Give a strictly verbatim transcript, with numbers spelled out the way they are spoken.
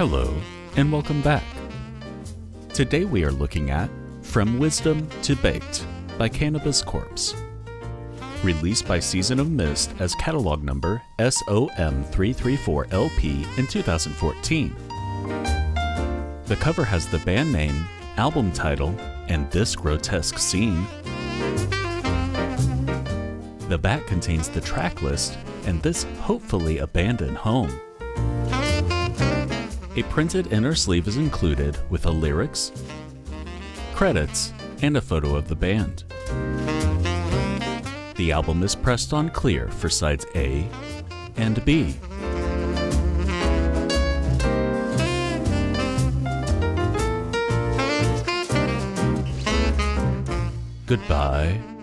Hello, and welcome back. Today we are looking at From Wisdom to Baked by Cannabis Corpse. Released by Season of Mist as catalog number S O M three three four L P in two thousand fourteen. The cover has the band name, album title, and this grotesque scene. The back contains the track list and this hopefully abandoned home. A printed inner sleeve is included with the lyrics, credits, and a photo of the band. The album is pressed on clear for sides A and B. Goodbye.